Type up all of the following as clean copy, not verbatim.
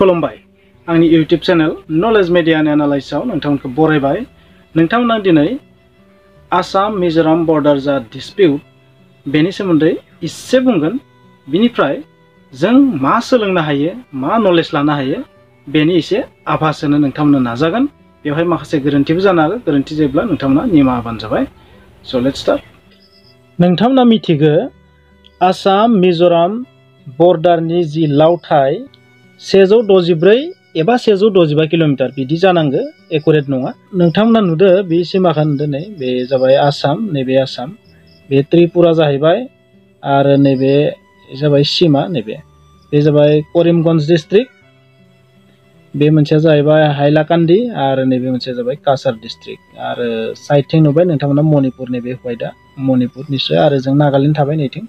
खुलुमबाय आंनि YouTube channel knowledge media and analysis आव नोंथांमोनखौ बरायबाय। नोंथांमोना दिनै आसाम मिजोराम बर्डर जा डिस्प्यूट बेनि सोमोन्दै इसे बुंगोन, बिनिफ्राय जों मा सोलोंनो हायो, मा नलेज लानो हायो बेनि इसे आभास होनो नोंथांमोननो नाजागोन। बेवहाय माखासे गोरोन्थिबो जानो हागौ, गोरोन्थि जायोब्ला नोंथांमोना निमाहा बान जाबाय। So let's start. नोंथांमोना मिथिगौ आसाम मिजोराम बर्डारनि जि लावथाय 164 एबा 165 किलोमीटर बिदि जानांगौ, एकुरेट नङा। नोंथांमोना नुदो बे सीमाखौ नुदो, नै बे जाबाय आसाम, नैबे आसाम, बे त्रिपुरा जाहैबाय आरो नैबे जाबाय सीमा, नैबे बे जाबाय करिमगंज डिस्ट्रिक्ट, बे मोनसेया जाहैबाय हाइलाकान्दी आरो नैबे मोनसेया जाबाय कासार डिस्ट्रिक्ट। आरो साइडथिं नुबाय नोंथांमोना मणिपुर, नैबे हाइदा मणिपुर निश्चय, आरो जों नागालेण्ड थाबाय नैथिं,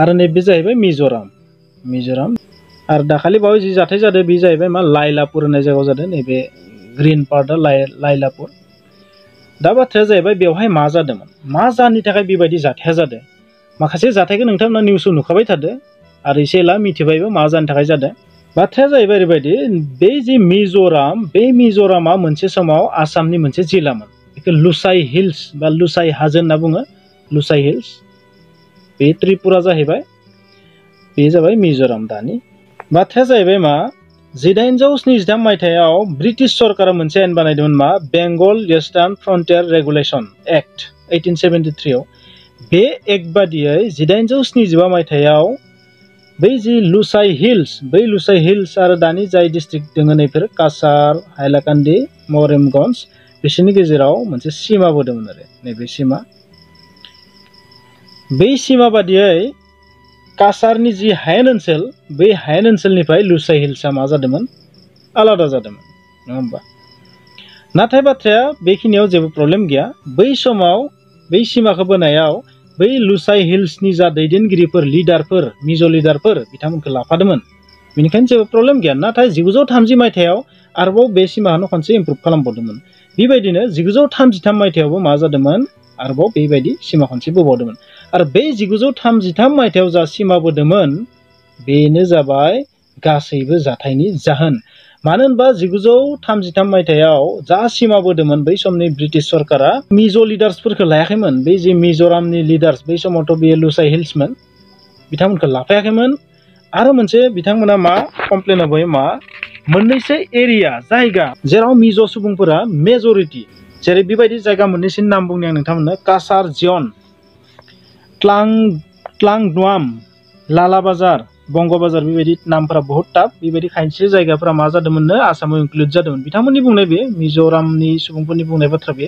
आरो नैबे जाहैबाय मिजोराम, मिजोराम। आरो दाखालि बावै जि जाथाय जादों बे जाहैबाय मा लायलापुर होननाय जायगायाव जादों, नैबे ग्रीन पार्टा लायलापुर। दा बाथ्राया जाहैबाय बेवहाय मा जादोंमोन, मा जाहोननि थाखाय बेबायदि जाथाया जादों। माखासे जाथायखौ नोंथांमोना निउसआव नुखाबाय थादों आरो एसे एला मिथिबायबो मा जानो थाखाय जादों। बाथ्राया जाहैबाय ओरैबायदि, बे जि मिजोराम, बे मिजोरामा मोनसे समाव आसामनि मोनसे जिल्लामोन। बेखौ लुसाइ हिल्स बा लुसाइ हाजो होनना बुङो, लुसाइ हिल्स। बे त्रिपुरा जाहैबाय, बे जाबाय मिजोराम दानि। बाथ्राया जाहैबाय मा, 1873 मायथाइयाव ब्रिटिश सरकारा मोनसे आयेन बानायदोंमोन, मा Bengal western frontier regulation act 1873 आव। बे एक्ट बादियै 1875 मायथाइयाव बै जि लुसाइ हिल्स, बै लुसाइ हिल्स आरो दानि जाय डिस्ट्रिक्ट दङ नैफोर कासार, हाइलाकान्दी, मरिमगन्ज बिसोरनि गेजेराव मोनसे सीमा बोदोंमोन आरो नैबे सीमा। बे सीमा बादियै कासारनि जि हायेन ओनसोल, बै हायेन ओनसोलनिफ्राय लुसाइ हिल्सआ मा जादोंमोन, आलादा जादोंमोन, नङा होमबा। नाथाय बाथ्राया बेखिनियाव जेबो प्रब्लेम गैया। बै समाव बै सीमाखौ बोनायाव बै लुसाइ हिल्सनि जा दैदेनगिरिफोर, लिडारफोर, मिज' लिडारफोर बिथांमोनखौ लाफादोंमोन, बेनिखायनो जेबो प्रब्लेम गैया। नाथाय 1930 मायथाइयाव आरोबाव बे सीमाखौनो खनसे इम्प्रुभ खालामबावदोंमोन। बेबायदिनो 1933 मायथाइयावबो मा जादोंमोन, आरोबाव बेबायदि सीमा खनसे बोबावदोंमोन। आरो बे 1933 मायथाइयाव जा सीमा बोदोंमोन बेनो जाबाय गासैबो जाथायनि जाहोन। मानो होनबा 1933 मायथाइयाव जा सीमा बोदोंमोन बै समनि ब्रिटिश सरकारा मिज' लिडार्सफोरखौ लायाखैमोन। बे जि मिज'रामनि लिडार्स, बै समावथ' बेयो लुसाइ हिल्समोन, बिथांमोनखौ लाफायाखैमोन। आरो मोनसे बिथांमोना मा कमप्लेन होबाय, मा मोननैसो एरिया जायगा जेराव मिज' सुबुंफोरा मेजरिटि, जेरै बेबायदि जायगा मोननैसोनि नाम बुंनि आं नोंथांमोननो, कासार जियन, ट्लांगनुआम, लाला बाजार, बंग बाजार, बेबायदि नामफोरा बहुत टाफ। बेबायदि खायसे जायगाफोरा मा जादोंमोननो आसामाव इनक्लुड जादोंमोन, बिथांमोननि बुंनाय बे मिज'रामनि सुबुंफोरनि बुंनाय बाथ्रा बे।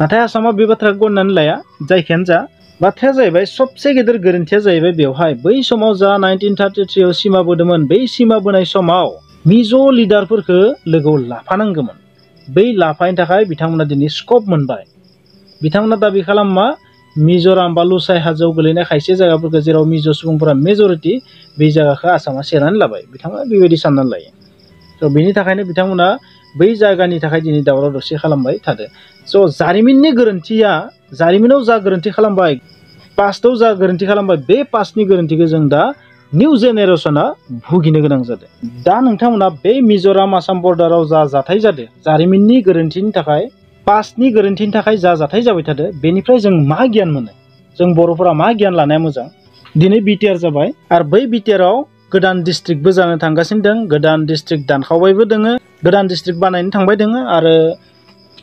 नाथाय आसामा बे बाथ्राखौ गनायनानै लाया, जायखियानो जा। बाथ्राया जाहैबाय सबसे गेदेर गोरोन्थिया जाहैबाय बेवहाय बै समाव जा 1933 आव सीमा बोदोंमोन, बै सीमा बोनाय समाव मिज' लिडारफोरखौ लोगोआव लाफानांगौमोन। बै लाफायनि थाखाय बिथांमोना दिनै स्कप मोनबाय। बिथांमोना दाबि खालाम मा, मिज'राम बा लुसाइ हाजोआव गोलैनाय खायसे जायगाफोरखौ जेराव मिज' सुबुंफोरा मेजरिटि, बे जायगाखौ आसामा सेनानै लाबाय। बिथांमोना बेबायदि साननानै लायो। स' बेनि थाखायनो बिथांमोना बै जायगानि थाखाय दिनै दावराव दावसि खालामबाय थादों। स' जारिमिननि गोरोन्थिया, जारिमिनाव जा गोरोन्थि खालामबाय, पास्टआव जा गोरोन्थि खालामबाय, बे पास्टनि गोरोन्थिखौ जों दा निउ जेनेरेसना भुगिनो गोनां जादों। दा नोंथांमोना बे मिज'राम आसाम बर्डाराव जा जाथाय जादों, जारिमिननि गोरोन्थिनि थाखाय, पास्टनि गोरोन्थिनि थाखाय जा जाथाय जाबाय थादों, बेनिफ्राय जों मा गियान मोनो, जों बर'फोरा मा गियान लानाया मोजां। दिनै बिटिआर जाबाय आरो बै बिटिआरआव गोदान डिस्ट्रिक्टबो जानो थांगासिनो दं, गोदान डिस्ट्रिक्ट दानखावबायबो दोङो, गोदान डिस्ट्रिक्ट बानायनो थांबाय दोङो आरो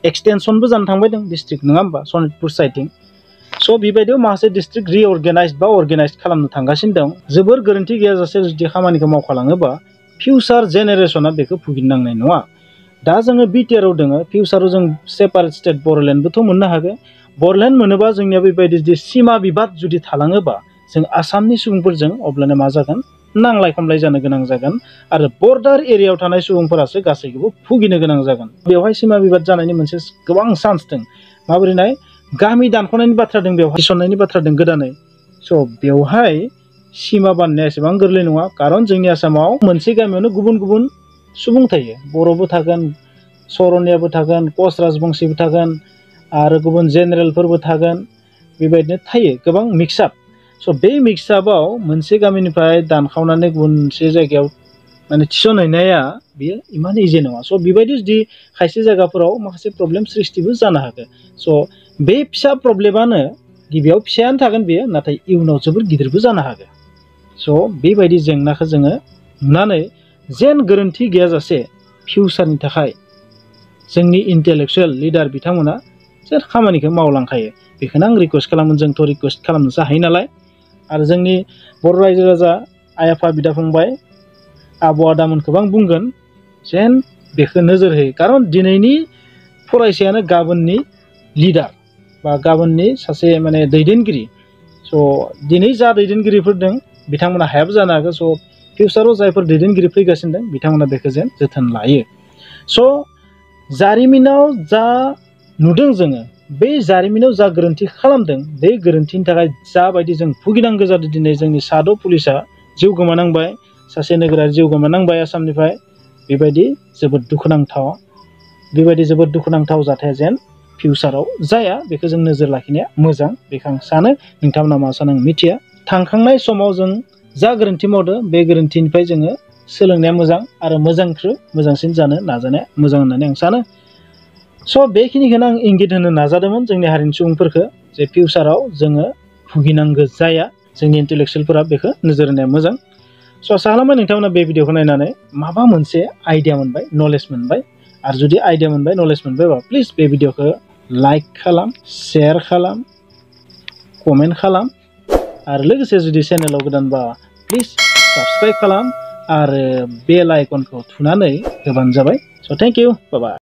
एक्सटेनसनबो जानो थांबाय दं डिस्ट्रिक्ट, नङा होमबा, सनितपुर साइडथिं। स' बेबायदियाव माखासे डिस्ट्रिक्ट रिअर्गेनाइज बा अर्गेनाइज खालामनो थांगासिनो दं। जोबोर गोरोन्थि गैयाजासे जुदि खामानिखौ मावखालाङोबा फिउचार जेनेरेसना बेखौ भुगिनांनाय नङा। दा जोङो बिटिआरआव दङ, फिउचाराव जों सेपारेट स्टेट बर'लेण्डबोथ' मोननो हागोन। बर'लेण्ड मोनोबा जोंनिया बेबायदि जुदि सीमा बिबाद जुदि थालाङोबा जों आसामनि सुबुंफोरजों अब्लानो मा जागोन, नांलाय खमलाय जानो गोनां जागोन आरो बर्डार एरियायाव थानाय सुबुंफोरासो गासैखौबो भुगिनो गोनां जागोन। बेवहाय सीमा बिबाद जानायनि मोनसे गोबां चान्स दं। माबोरैहाय गामि दानख'नायनि बाथ्रा दं, बेवहाय थिसननायनि बाथ्रा दं गोदानै। स' बेवहाय सीमा बानायनाया एसेबां गोरलै नङा, कारण जोंनि आसामाव मोनसे गामियावनो गुबुन गुबुन सुबुं थायो। बर'बो थागोन, सरनियाबो थागोन, कच राजबंशीबो थागोन आरो गुबुन जेनेरेलफोरबो थागोन, बेबायदिनो थायो गोबां मिक्सआप। स' बे मिक्सआपआव मोनसे गामिनिफ्राय दानखावनानै गुबुन मोनसे जायगायाव माने थिसनहैनाया बियो इमान इजि नङा। स' बेबायदि जुदि खायसे जायगाफोराव माखासे प्रब्लेम सृष्टिबो जानो हागौ। स' बे फिसा प्रब्लेमानो गिबियाव फिसायानो थागोन बियो, नाथाय इयुनाव जोबोर गिदिरबो जानो हागौ। स' बेबायदि जेंनाखौ जोङो नुनानै जेन गोरोन्थि गैयाजासे फिउचारनि थाखाय जोंनि इन्टेलेक्चुवेल लिडार बिथांमोना सोर खामानिखौ मावलांखायो बेखौनो आं रिक्वेस्ट खालामो। जोंथ' रिक्वेस्ट खालामनो हायो नालाय। आरो जोंनि बर' रायजो राजा आइ आफा बिदा फंबाय आबौ आदामोनखौबो आं बुंगोन जेन बेखौ नोजोर होयो, खारन दिनैनि फरायसायानो गाबोननि लिडार बा गाबोननि सासे माने दैदेनगिरि। स' दिनै जा दैदेनगिरिफोर दं बिथांमोना हायाबो जानो हागौ। स' फिउचाराव जायफोर दैदेनगिरि फैगासिनो दं बिथांमोना बेखौ जेन जोथोन लायो। स' जारिमिनाव जा नुदों जोङो बे जारिमिनाव जा गोरोन्थि खालामदों बे गोरोन्थिनि थाखाय जाबायदि जों भुगिनांगौ जादों। दिनै जोंनि साद' पुलिसा जिउ गोमानांबाय, सासे नोगोरारि जिउ गोमानांबाय आसामनिफ्राय। बेबायदि जोबोद दुखुनांथाव, बेबायदि जोबोद दुखुनांथाव जाथाया जेन फिउचाराव जाया बेखौ जों नोजोर लाखिनाया मोजां, बेखौ आं सानो। नोंथांमोना मा सानो आं मिथिया। थांखांनाय समाव जों जा गोरोन्थि मावदों बे गोरोन्थिनिफ्राय जोङो सोलोंनाया मोजां आरो मोजांनिख्रुइ मोजांसिन जानो नाजानाया मोजां होननानै आं सानो। स' बेखिनिखौनो आं इंगित होनो नाजादोंमोन जोंनि हारिनि सुबुंफोरखौ जे फिउचाराव जोङो भुगिनांगौ जाया, जोंनि इन्टेलेक्चुवेलफोरा बेखौ नोजोर होनाया मोजां। स' आसा खालामो नोंथांमोना बे भिडिअखौ नायनानै माबा मोनसे आइडिया मोनबाय, नलेज मोनबाय। आरो जुदि आइडिया मोनबाय, नलेज मोनबायबा प्लिज बे भिडिअखौ लाइक खालाम, शेयार खालाम, कमेन्ट खालाम। आरो लोगोसे जुदि चेनेलाव गोदानबा प्लिज साबस्क्राइब खालाम आरो बेल आइकनखौ थुनानै होबानो जाबाय। स' थेंक इउ, बाय बाय।